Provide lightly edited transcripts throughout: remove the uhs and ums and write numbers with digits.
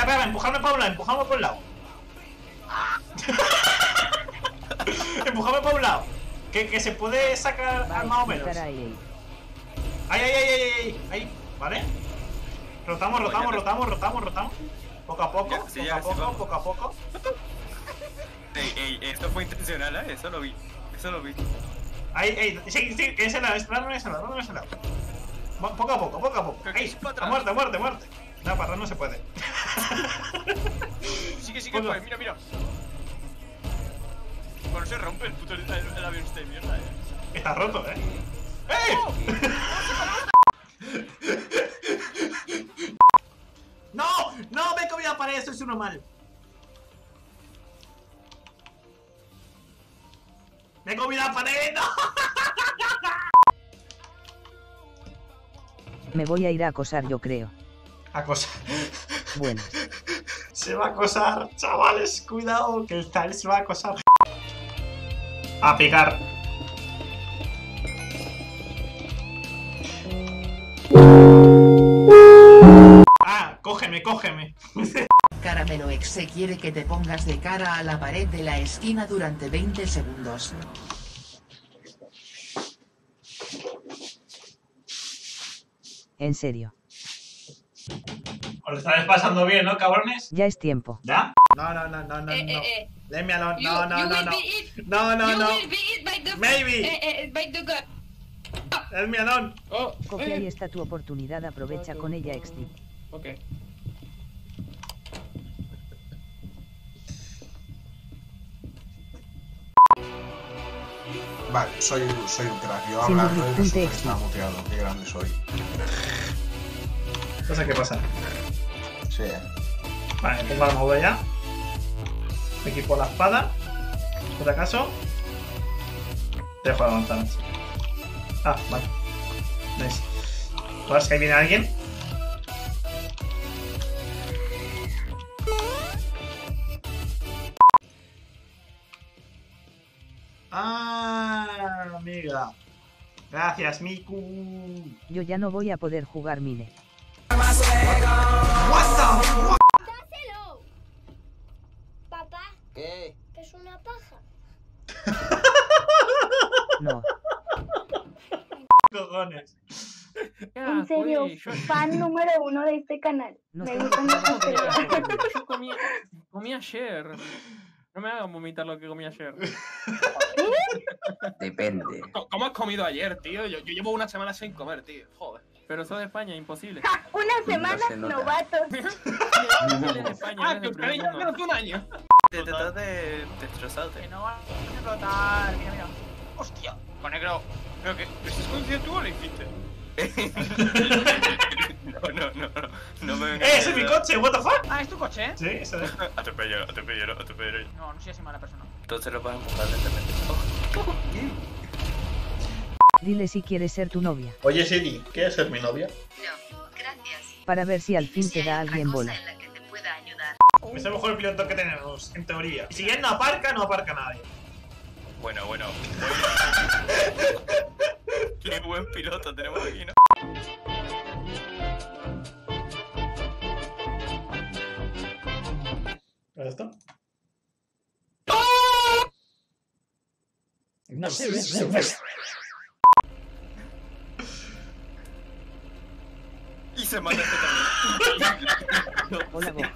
espera, empujadme para un lado, empujadme por un lado. Empujadme para un lado. Que se puede sacar vale, más o menos. Ahí. Ahí. Vale. Rotamos. Poco a poco. Esto fue intencional, ¿eh? Eso lo vi. Ahí, sí, que ese lado. Poco a poco. Ahí, muerte. No, para atrás no se puede. Sí que puede, mira. Bueno, se rompe el puto el avión este de mierda, eh. Está roto, eh. ¡Eh! ¡No! ¡Me he comido la pared! ¡Esto es uno mal! ¡Me he comido la pared! ¡No! Me voy a ir a acosar, yo creo. Acosar. Bueno. Se va a acosar, chavales. Cuidado, que el tal se va a acosar. A picar. Ah, cógeme. Caramelo X quiere que te pongas de cara a la pared de la esquina durante 20 segundos. En serio. Os lo estáis pasando bien, ¿no, cabrones? Ya es tiempo. ¿Ya? No. Let me alone. No. Maybe. Let me alone. Coge, ahí está tu oportunidad. Aprovecha con ella, Exit. Ok. Vale, soy un crack. Yo hablando de eso está muteado. Qué grande soy. Cosa que pasa. Sí. Vale, pues vamos a mover ya. Me equipo la espada. Por acaso. Dejo de avanzar. Ah, vale. ¿Veis? Ahora si ahí viene alguien. Ah, amiga. Gracias, Miku. Yo ya no voy a poder jugar Mine. What the fuck? ¡Dáselo! Papá. ¿Qué? ¿Que es una paja? No. Cojones. En serio, fan número uno de este canal. No, me gustan las cosas. Yo comí ayer. No me hagan vomitar lo que comí ayer. Depende. ¿Cómo has comido ayer, tío? Yo llevo una semana sin comer, tío. Joder. Pero soy de España, imposible. ¡Ja! ¡Una semana, novatos! ¡Ah, menos de un año! Te tratas de destrozarte. No va a rotar, mira. ¡Hostia! Con negro. ¿Pero qué? ¿Estás consciente tú o lo hiciste? No. ¡Ese es mi coche! ¿What the fuck? Ah, ¿es tu coche, eh? Sí, eso es. Atropellero. No soy así mala persona. Entonces lo vas a empujar lentamente. Dile si quieres ser tu novia. Oye, Sidney, ¿quieres ser mi novia? No, gracias. Para ver si al fin si te da alguien bola. En la que te pueda ayudar. Es el mejor piloto que tenemos, en teoría. Si él no aparca nadie. Bueno. Qué buen piloto tenemos aquí, ¿no? ¿Para esto? No se ve. Y se manda también. Hola, boca.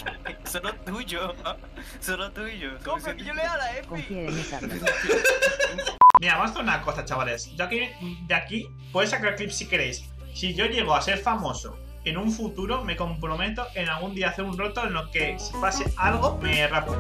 Solo tuyo. Confía que yo le da la Epi. Mira, vamos a hacer una cosa, chavales. Yo aquí, de aquí podéis sacar clips si queréis. Si yo llego a ser famoso en un futuro, me comprometo en algún día hacer un roto en lo que si pase algo, me rapo.